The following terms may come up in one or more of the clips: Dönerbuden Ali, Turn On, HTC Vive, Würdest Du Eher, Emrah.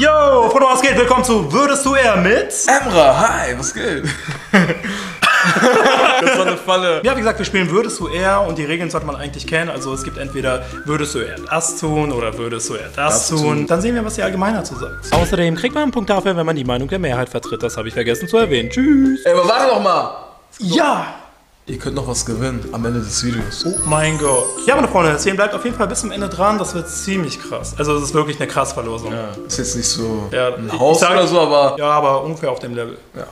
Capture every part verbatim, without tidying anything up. Yo, Foto, was geht? Willkommen zu Würdest du eher mit? Emrah, hi, was geht? Das war eine Falle. Ja, wie gesagt, wir spielen Würdest du eher und die Regeln sollte man eigentlich kennen. Also es gibt entweder Würdest du eher das tun oder Würdest du eher das, das tun. tun. Dann sehen wir, was die Allgemeiner dazu sagt. Außerdem kriegt man einen Punkt dafür, wenn man die Meinung der Mehrheit vertritt. Das habe ich vergessen zu erwähnen. Tschüss. Ey, aber warte doch mal. So. Ja. Ihr könnt noch was gewinnen am Ende des Videos. Oh mein Gott. Ja, meine Freunde, deswegen bleibt auf jeden Fall bis zum Ende dran. Das wird ziemlich krass. Also, das ist wirklich eine krasse Verlosung. Ja, ist jetzt nicht so ja, ein Haus sag, oder so, aber... Ja, aber ungefähr auf dem Level. Ja.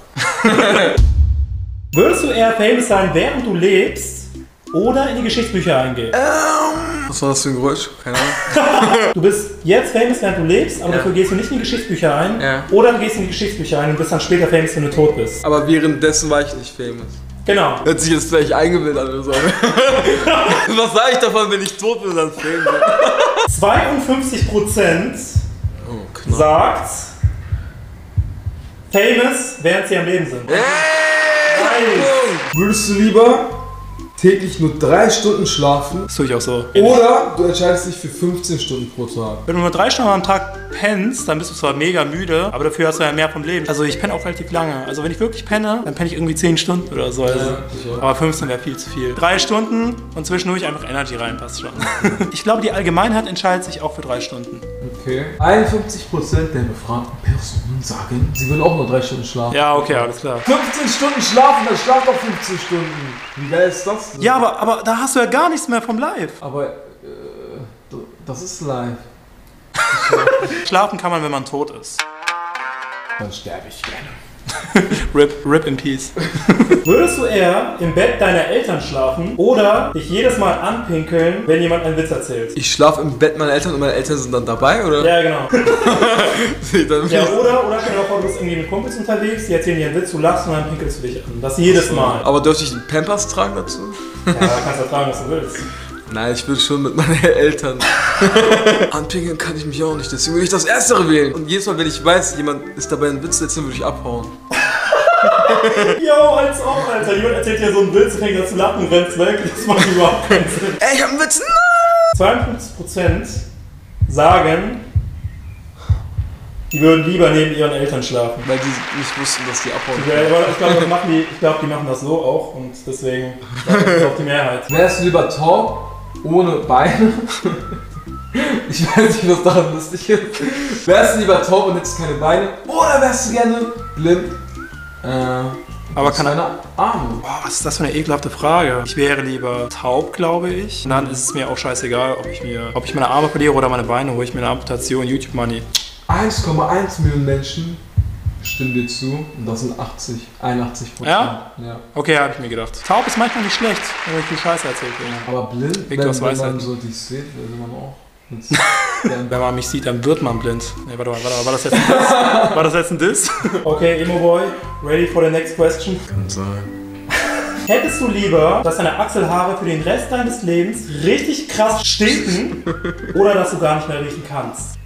Würdest du eher famous sein, während du lebst oder in die Geschichtsbücher eingehen? Ähm, was war das für ein Geräusch? Keine Ahnung. Du bist jetzt famous, während du lebst, aber ja. dafür gehst du nicht in die Geschichtsbücher ein. Ja. Oder du gehst in die Geschichtsbücher ein und bist dann später famous, wenn du tot bist. Aber währenddessen war ich nicht famous. Genau. Hört sich jetzt vielleicht eingebildet an. Was sage ich davon, wenn ich tot bin, dann filmen? zweiundfünfzig Prozent oh, sagt famous, während sie am Leben sind. Hey, nice. Würdest du lieber täglich nur drei Stunden schlafen? Das tue ich auch so. Oder du entscheidest dich für fünfzehn Stunden pro Tag. Wenn du nur drei Stunden am Tag pennst, dann bist du zwar mega müde, aber dafür hast du ja mehr vom Leben. Also ich penne auch relativ lange. Also wenn ich wirklich penne, dann penne ich irgendwie zehn Stunden oder so. Also. Ja, aber fünfzehn wäre viel zu viel. Drei Stunden und zwischendurch einfach Energy reinpasst schon. Ich glaube, die Allgemeinheit entscheidet sich auch für drei Stunden. Okay. einundfünfzig Prozent der befragten Personen sagen, sie würden auch nur drei Stunden schlafen. Ja, okay, alles klar. fünfzehn Stunden schlafen, dann schlaft auch fünfzehn Stunden. Wie geil ist das? Ja, aber, aber da hast du ja gar nichts mehr vom Live. Aber, äh, das ist live. Schlafen kann man, wenn man tot ist. Dann sterbe ich gerne. Rip, rip in peace. Würdest du eher im Bett deiner Eltern schlafen oder dich jedes Mal anpinkeln, wenn jemand einen Witz erzählt? Ich schlafe im Bett meiner Eltern und meine Eltern sind dann dabei, oder? Ja, genau. Ja, oder, oder stell dir vor, du bist irgendwie mit Kumpels unterwegs, die erzählen dir einen Witz, du lachst und dann pinkelst du dich an. Das jedes Mal. Aber dürfte ich einen Pampers tragen dazu? Ja, da kannst du tragen, was du willst. Nein, ich will schon mit meinen Eltern. Anpinkeln kann ich mich auch nicht, deswegen würde ich das Erstere wählen. Und jedes Mal, wenn ich weiß, jemand ist dabei einen Witz erzählen, würde ich abhauen. Jo, als ob, Alter. Jemand erzählt dir so einen Witz, fängt das zu lachen und rennt weg. Das macht überhaupt keinen Sinn. Ey, ich hab einen Witz. zweiundfünfzig Prozent sagen, die würden lieber neben ihren Eltern schlafen. Weil die nicht wussten, dass die abhauen. Ja, aber ich glaube, die, glaub, die machen das so auch und deswegen ist auch die Mehrheit. Wärst du lieber taub, ohne Beine? Ich weiß nicht, was daran lustig ist. Wärst du lieber taub und hättest keine Beine? Oder wärst du gerne blind? Äh, aber kann einer Arme? Boah, was ist das für eine ekelhafte Frage? Ich wäre lieber taub, glaube ich. Und dann ist es mir auch scheißegal, ob ich, mir, ob ich meine Arme verliere oder meine Beine, hole ich mir eine Amputation, YouTube-Money. eins Komma eins Millionen Menschen stimmen dir zu und das sind achtzig, einundachtzig Prozent. Ja? Ja. Okay, habe ich mir gedacht. Taub ist manchmal nicht schlecht, wenn ich die Scheiße erzählt bin. Aber blind, wenn, wenn man so dich sieht, will man auch. Wenn man mich sieht, dann wird man blind. Nee, warte mal, warte mal, war das jetzt ein Diss? War das jetzt ein Diss? Okay, Emo Boy, ready for the next question? Kann sein. Hättest du lieber, dass deine Achselhaare für den Rest deines Lebens richtig krass stinken oder dass du gar nicht mehr riechen kannst?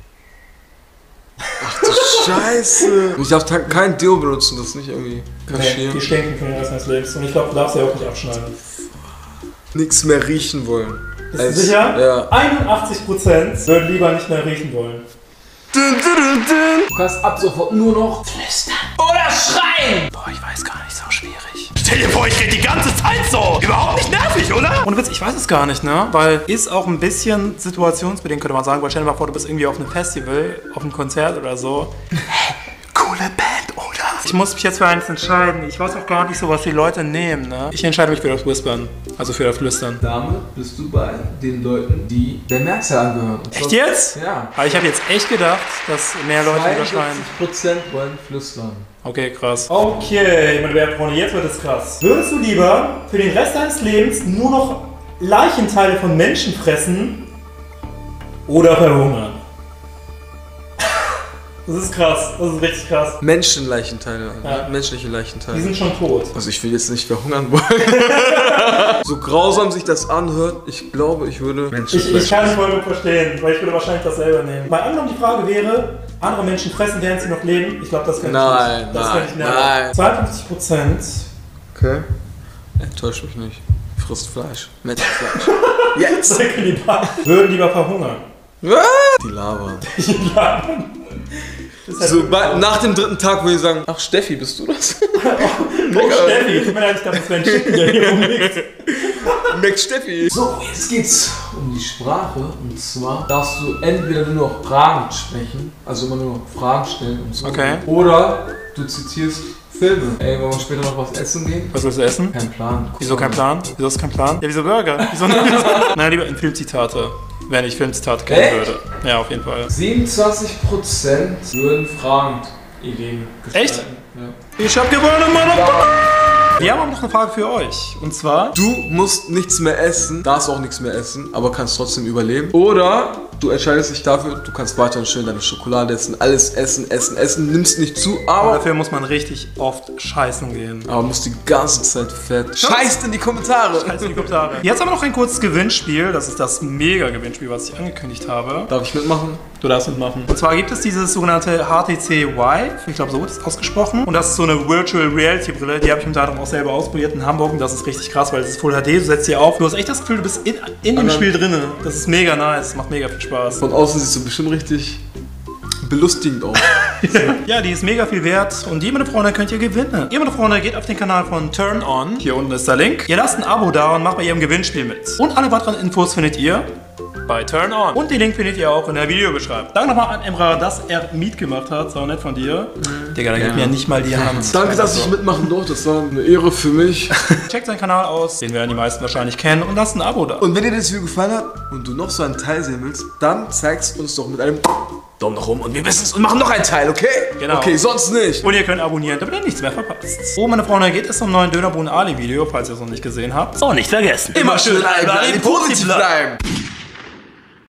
Ach du Scheiße! Ich darf kein Deo benutzen, das ist nicht irgendwie kaschieren. Nee, die stinken für den Rest deines Lebens und ich glaube, du darfst ja auch nicht abschneiden. Nichts mehr riechen wollen. Bist du sicher? Ja. einundachtzig Prozent würden lieber nicht mehr riechen wollen. Du kannst ab sofort nur noch flüstern oder schreien. Boah, ich weiß gar nicht, so schwierig. Stell dir vor, ich rede die ganze Zeit so. Überhaupt nicht nervig, oder? Und Witz, ich weiß es gar nicht, ne? Weil ist auch ein bisschen situationsbedingt, könnte man sagen. Weil stell dir mal vor, du bist irgendwie auf einem Festival, auf einem Konzert oder so. Coole Band, oder? Ich muss mich jetzt für eins entscheiden. Ich weiß auch gar nicht so, was die Leute nehmen, ne? Ich entscheide mich für das Whispern. Also für das Flüstern. Damit bist du bei den Leuten, die der Mehrzahl angehören. Und echt jetzt? Ja. Aber ich habe jetzt echt gedacht, dass mehr Leute unterscheiden. zweiundvierzig Prozent wollen flüstern. Okay, krass. Okay, meine werten Freunde, jetzt wird es krass. Würdest du lieber für den Rest deines Lebens nur noch Leichenteile von Menschen fressen oder verhungern? Das ist krass, das ist richtig krass. Menschenleichenteile, ja. Menschliche Leichenteile. Die sind schon tot. Also ich will jetzt nicht verhungern wollen. So grausam sich das anhört, ich glaube, ich würde Menschenleichenteile. Ich, ich kann es voll gut verstehen, weil ich würde wahrscheinlich das selber nehmen. Bei anderen die Frage wäre, andere Menschen fressen, während sie noch leben. Ich glaube, das kann ich nein, nicht. Das nein, kann ich nein. zweiundfünfzig Prozent. Okay. Enttäuscht mich nicht. Frisst Fleisch. Menschenfleisch. Jetzt! Würden lieber verhungern. Die labern. Die labern. So, bei, nach dem dritten Tag würde ich sagen, ach Steffi, bist du das? Oh, oh Steffi, ich meine, ich dachte, das wäre ein Schicken, der hier rumliegt. Max Steffi. So, jetzt geht's um die Sprache. Und zwar darfst du entweder nur noch Fragen sprechen, also immer nur noch Fragen stellen und so. Okay. Oder du zitierst Filme. Ey, wollen wir später noch was essen gehen? Was willst du essen? Kein Plan. Guck, wieso kein Plan? Wieso ist kein Plan? Ja, wieso Burger? Wieso nicht? Nein, lieber in Filmzitate. Wenn ich Filmzitate kennen Echt? würde. Ja, auf jeden Fall. siebenundzwanzig Prozent würden fragend Ideen gestalten. Echt? Ja. Ich hab gewonnen, Mann! Ja. Wir haben auch noch eine Frage für euch. Und zwar, du musst nichts mehr essen, darfst auch nichts mehr essen, aber kannst trotzdem überleben. Oder du entscheidest dich dafür, du kannst weiterhin schön deine Schokolade essen, alles essen, essen, essen, nimmst nicht zu, aber... Dafür muss man richtig oft scheißen gehen. Aber musst die ganze Zeit fett... Scheißt in die Kommentare! Scheißt in die Kommentare. Jetzt haben wir noch ein kurzes Gewinnspiel. Das ist das Mega-Gewinnspiel, was ich angekündigt habe. Darf ich mitmachen? Du darfst mitmachen. Und zwar gibt es dieses sogenannte H T C Vive. Ich glaube, so wird es ausgesprochen. Und das ist so eine Virtual Reality Brille. Die habe ich unter anderem auch selber ausprobiert in Hamburg. Und das ist richtig krass, weil es ist Full H D. Du setzt sie auf. Du hast echt das Gefühl, du bist in, in dem Spiel drin. Das ist mega nice. Macht mega viel Spaß. Spaß. Von außen siehst du bestimmt richtig belustigend aus. Ja, die ist mega viel wert und die, meine Freunde, könnt ihr gewinnen. Ihr, meine Freunde, geht auf den Kanal von Turn On. Hier unten ist der Link. Ihr lasst ein Abo da und macht bei ihrem Gewinnspiel mit. Und alle weiteren Infos findet ihr bei Turn On. Und den Link findet ihr auch in der Videobeschreibung. Danke nochmal an Emrah, dass er mitgemacht hat. Das war nett von dir. Mhm. Digga, da ja. gibt mir ja nicht mal die Hand. Danke, dass ich mitmachen durfte. Das war eine Ehre für mich. Checkt seinen Kanal aus, den werden die meisten wahrscheinlich kennen. Und lasst ein Abo da. Und wenn dir das Video gefallen hat und du noch so einen Teil sehen willst, dann zeig's uns doch mit einem Daumen nach oben und wir wissen es und machen noch einen Teil, okay? Genau. Okay, sonst nicht. Und ihr könnt abonnieren, damit ihr nichts mehr verpasst. Oh, meine Freunde, geht es zum neuen Dönerbohnen Ali Video, falls ihr es noch nicht gesehen habt. So, nicht vergessen. Immer schön bleiben, positiv bleiben.